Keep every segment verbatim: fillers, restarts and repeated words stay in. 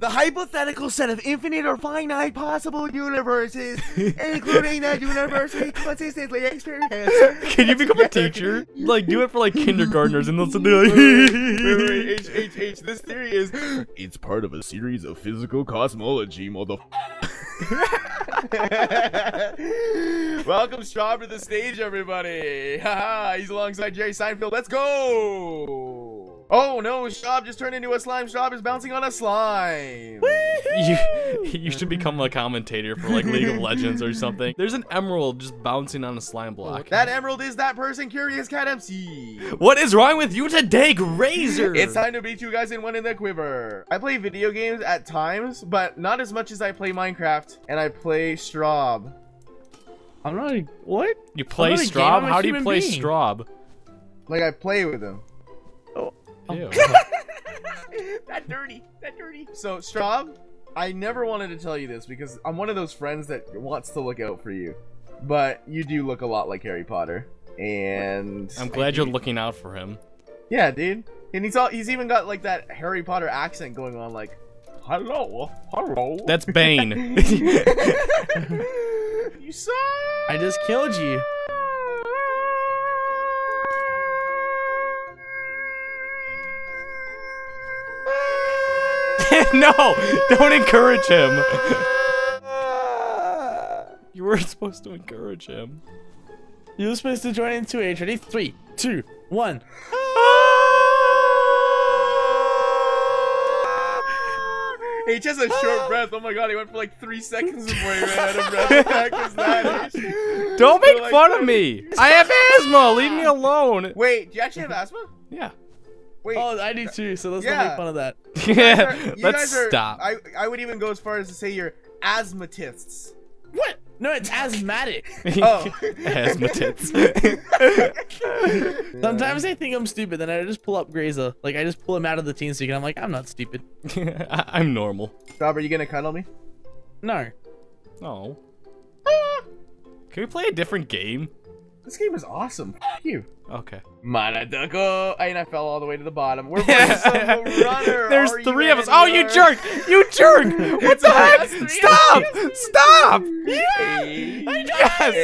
The hypothetical set of infinite or finite possible universes, including that universe we consistently experience. Can you become a teacher? Like, do it for like kindergartners, and they'll sit there like, wait, wait, wait, H, H, H, this theory is, it's part of a series of physical cosmology, motherf***. Welcome Straub to the stage, everybody. Haha, he's alongside Jerry Seinfeld. Let's go! Oh no, Straub just turned into a slime. Straub is bouncing on a slime. You, you should become a commentator for like League of Legends or something. There's an emerald just bouncing on a slime block. That emerald is that person, Curious Cat M C. What is wrong with you today, Graser? It's time to beat you guys in one in the quiver. I play video games at times, but not as much as I play Minecraft, and I play Straub. I'm not a, what? You play Straub? How do you play being? Straub? Like I play with him. Ew. That dirty, that dirty. So Straub, I never wanted to tell you this because I'm one of those friends that wants to look out for you, but you do look a lot like Harry Potter, and I'm glad you're looking out for him. Yeah, dude, and he's all—he's even got like that Harry Potter accent going on, like, hello, hello. That's Bane. You suck. I just killed you. No! Don't encourage him! You weren't supposed to encourage him. You were supposed to join in two H. Ready? Three, two, one. H has a short breath. Oh my god, he went for like three seconds before he ran out of breath. What the heck was that? Don't make like, fun of me! I have asthma! Leave me alone! Wait, do you actually have asthma? Yeah. Wait, oh, I do too, so let's yeah. not make fun of that. Yeah, you guys are, you let's guys are, stop. I, I would even go as far as to say you're asthmatists. What? No, it's asthmatic. Oh. Asthmatists. Sometimes I think I'm stupid, then I just pull up Grazer. Like, I just pull him out of the teen so and I'm like, I'm not stupid. I I'm normal. Rob, are you going to cuddle me? No. No. Ah. Can we play a different game? This game is awesome. F you. Okay. Manadoko. I and I fell all the way to the bottom. We're playing some runner. There's Are three of us. Oh, you jerk! You jerk! What it's the heck? Stop! Stop! Yeah. Yes.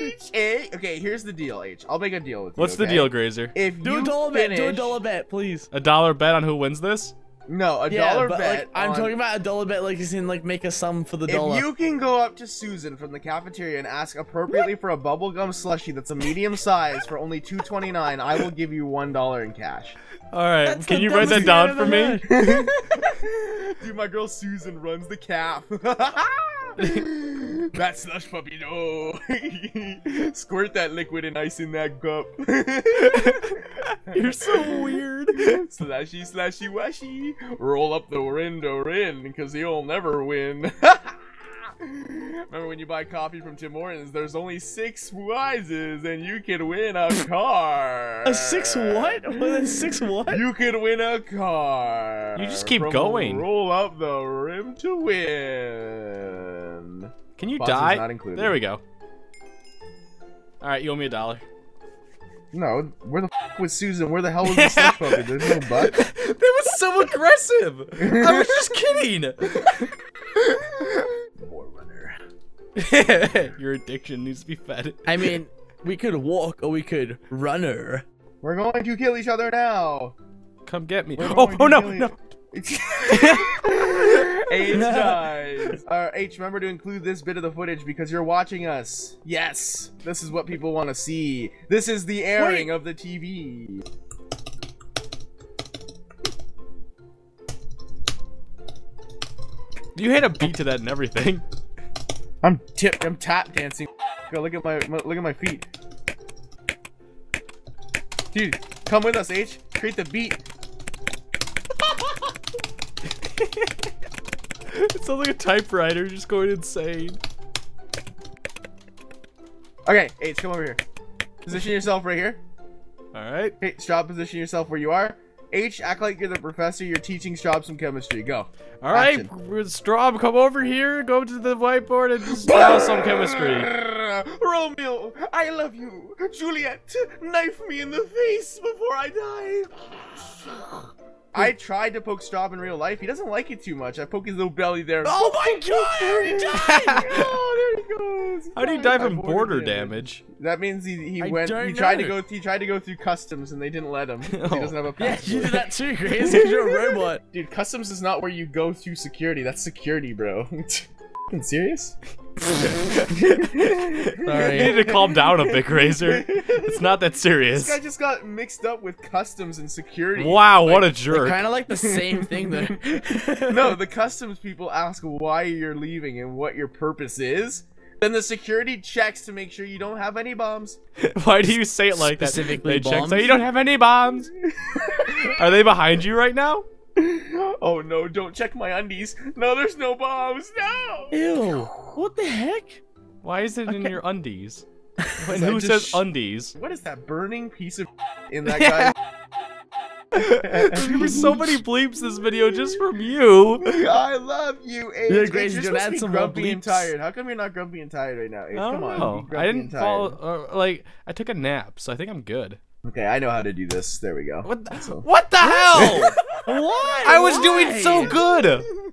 H. H. Okay, here's the deal, H. I'll make a deal with you. What's okay? the deal, Grazer? If do you a dollar finish... bet. Do a dollar bet, please. A dollar bet on who wins this? No, a yeah, dollar but bet. Like, on... I'm talking about a dollar bet, like as in, like make a sum for the if dollar. If you can go up to Susan from the cafeteria and ask appropriately what? for a bubblegum slushie that's a medium size for only two twenty-nine, I will give you one dollar in cash. All right, that's can you write that down for me? Dude, my girl Susan runs the calf. That slush puppy, no. Squirt that liquid and ice in that cup. You're so weird. Slashy, slashy, washy. Roll up the window, rin, because you'll never win. Remember when you buy coffee from Tim Hortons, there's only six prizes and you can win a car. A six what? More than six what? You can win a car. You just keep from going. Roll up the rim to win. Can you Boston's die? Not included. There we go. All right, you owe me a dollar. No, where the f was Susan? Where the hell was the slush puppy? There's no butt. That was so aggressive. I was just kidding. More runner. Your addiction needs to be fed. I mean, we could walk or we could runner. We're going to kill each other now. Come get me. Oh, oh no, no. H guys. Uh, H, remember to include this bit of the footage because you're watching us. Yes, this is what people want to see. This is the airing Wait. of the T V. You hit a beat to that and everything. I'm tipped. I'm tap dancing. Go look at my, my look at my feet. Dude, come with us, H. Create the beat. It sounds like a typewriter just going insane. Okay, H, come over here. Position yourself right here. All right. Hey, Straub, position yourself where you are. H, act like you're the professor. You're teaching Straub some chemistry. Go. All right, Straub, come over here. Go to the whiteboard and just do some chemistry. Romeo, I love you. Juliet, knife me in the face before I die. I tried to poke Straub in real life. He doesn't like it too much. I poke his little belly there. Oh my god! He already died! Oh, there he goes. He How do you die from border damage? damage? That means he he I went. He tried know. to go. He tried to go through customs and they didn't let him. He doesn't have a passport. Yeah, you did that too, Grace. You're a robot. Dude, customs is not where you go through security. That's security, bro. Fucking serious? Sorry. You need to calm down a bit, Graser. It's not that serious. This guy just got mixed up with customs and security. Wow, like, what a jerk. Kind of like the same thing though. No, the customs people ask why you're leaving and what your purpose is. Then the security checks to make sure you don't have any bombs. Why do you say it like that? Specifically bombs? They check so you don't have any bombs. Are they behind you right now? Oh no, don't check my undies. No, there's no bombs. No! Ew. What the heck? Why is it okay. in your undies? And who says undies? What is that burning piece of in that guy? There were so many bleeps this video just from you. I love you, Ace. You're, Ace, you're supposed to be grumpy bleeps. and tired. How come you're not grumpy and tired right now, Ace? I don't Come know. on. I didn't fall. Uh, like, I took a nap, so I think I'm good. Okay, I know how to do this. There we go. What the, so. what the hell? What? I was Why? doing so good.